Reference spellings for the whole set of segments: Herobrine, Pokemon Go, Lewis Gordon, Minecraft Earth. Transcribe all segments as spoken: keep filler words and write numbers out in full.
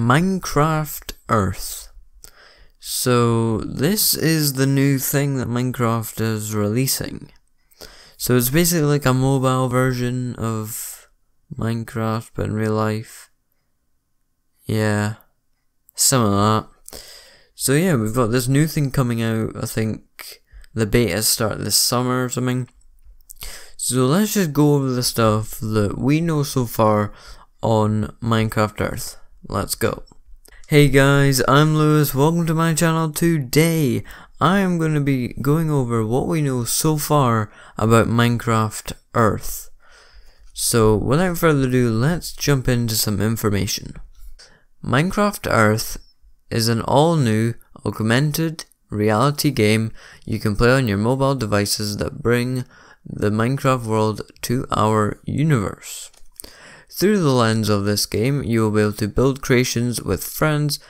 Minecraft Earth. So this is the new thing that Minecraft is releasing. So it's basically like a mobile version of Minecraft, but in real life. Yeah, some of that. So yeah, we've got this new thing coming out. I think the betas start this summer or something. So let's just go over the stuff that we know so far on Minecraft Earth. Let's go. Hey guys, I'm Lewis, welcome to my channel. Today I am going to be going over what we know so far about Minecraft Earth. So without further ado, let's jump into some information. Minecraft Earth is an all-new augmented reality game you can play on your mobile devices that bring the Minecraft world to our universe. Through the lens of this game, you will be able to build creations with friends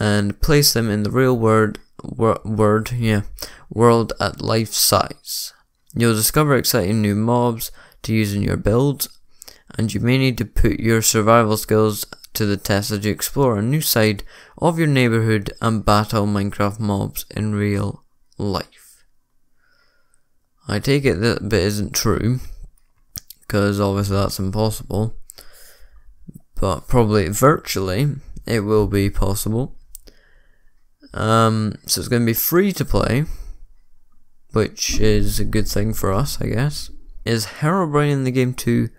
and place them in the real world, wor word, yeah, world at life size. You'll discover exciting new mobs to use in your builds, and you may need to put your survival skills to the test as you explore a new side of your neighborhood and battle Minecraft mobs in real life. I take it that bit isn't true, because obviously that's impossible. But probably virtually it will be possible. Um, so it's going to be free to play, which is a good thing for us, I guess. Is Herobrine in the game too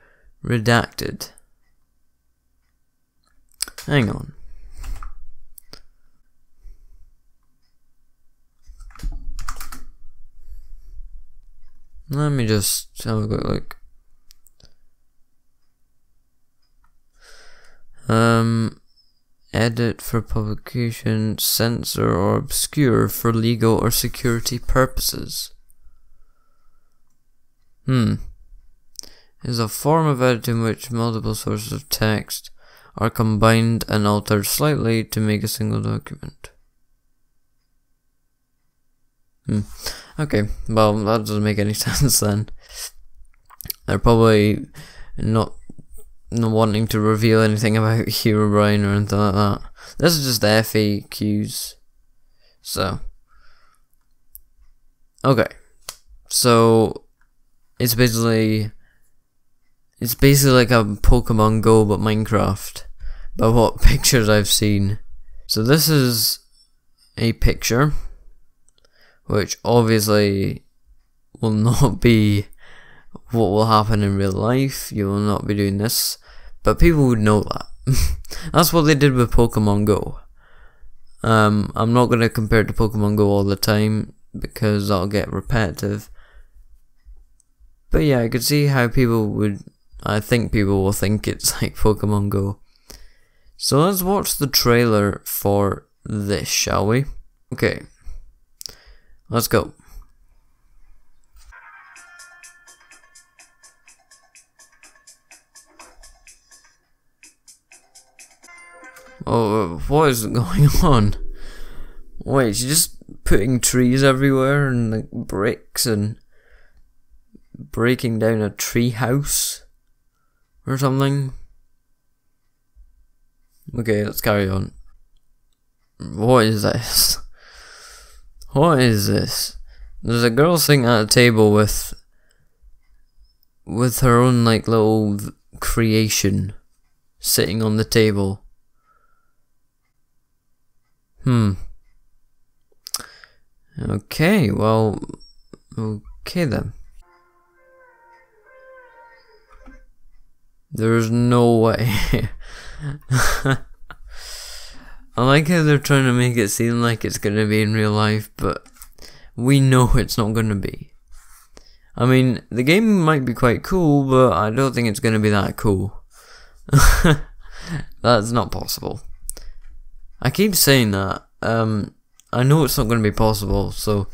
redacted? Hang on. Let me just have a quick look. Um, edit for publication, censor or obscure for legal or security purposes. Hmm. Is a form of editing in which multiple sources of text are combined and altered slightly to make a single document. Hmm. Okay, well, that doesn't make any sense then. They're probably not not wanting to reveal anything about Herobrine or anything like that. This is just the F A Qs. So. Okay. So it's basically it's basically like a Pokemon Go but Minecraft. By what pictures I've seen. So this is a picture which obviously will not be what will happen in real life. You will not be doing this. But people would know that. That's what they did with Pokemon Go. Um, I'm not going to compare it to Pokemon Go all the time, because that'll get repetitive. But yeah, I could see how people would... I think people will think it's like Pokemon Go. So let's watch the trailer for this, shall we? Okay. Let's go. Oh, what is going on? Wait, she's just putting trees everywhere and like bricks and breaking down a tree house or something. Okay, let's carry on. What is this? What is this? There's a girl sitting at a table with with her own like little creation sitting on the table. Hmm. Okay, well, okay then. There's no way. I like how they're trying to make it seem like it's going to be in real life, but we know it's not going to be. I mean, the game might be quite cool, but I don't think it's going to be that cool. That's not possible. I keep saying that, um, I know it's not going to be possible, so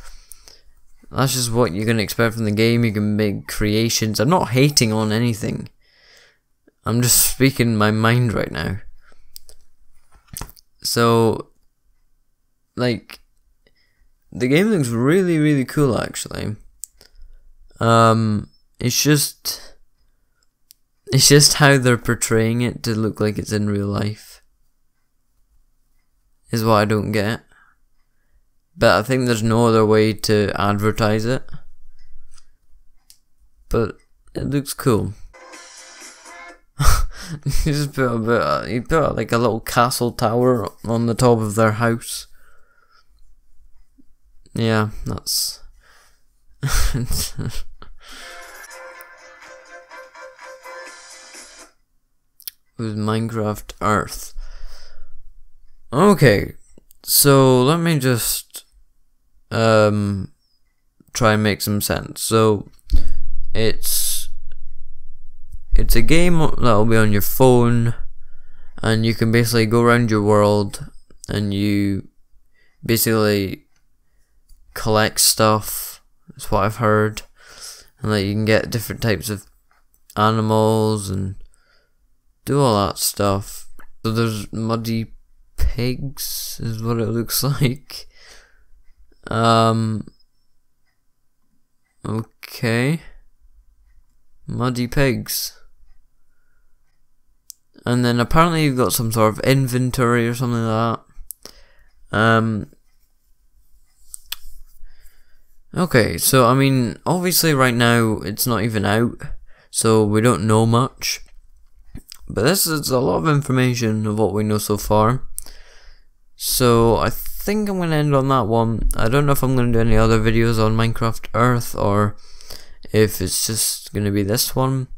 that's just what you can expect from the game. You can make creations. I'm not hating on anything, I'm just speaking my mind right now. So, like, the game looks really, really cool actually. Um, it's just, it's just how they're portraying it to look like it's in real life. is what I don't get. But I think there's no other way to advertise it. But it looks cool. He just put a bit of, he put like a little castle tower on the top of their house. Yeah, that's. It was Minecraft Earth. Okay, so let me just um try and make some sense. So it's it's a game that'll be on your phone, and you can basically go around your world and you basically collect stuff. That's what I've heard, and like you can get different types of animals and do all that stuff. So there's muddy pigs is what it looks like. Um okay, muddy pigs. And then apparently you've got some sort of inventory or something like that. Um okay, so I mean obviously right now it's not even out, so we don't know much. But this is a lot of information of what we know so far. So I think I'm going to end on that one. I don't know if I'm going to do any other videos on Minecraft Earth or if it's just going to be this one.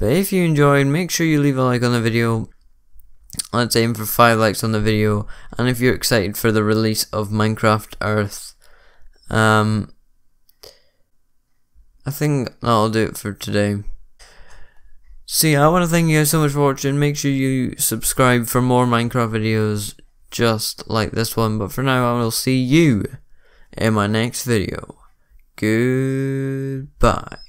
But if you enjoyed, make sure you leave a like on the video. Let's aim for five likes on the video. And if you're excited for the release of Minecraft Earth, um, I think that'll do it for today. So yeah, I want to thank you guys so much for watching. Make sure you subscribe for more Minecraft videos just like this one. But for now, I will see you in my next video. Goodbye.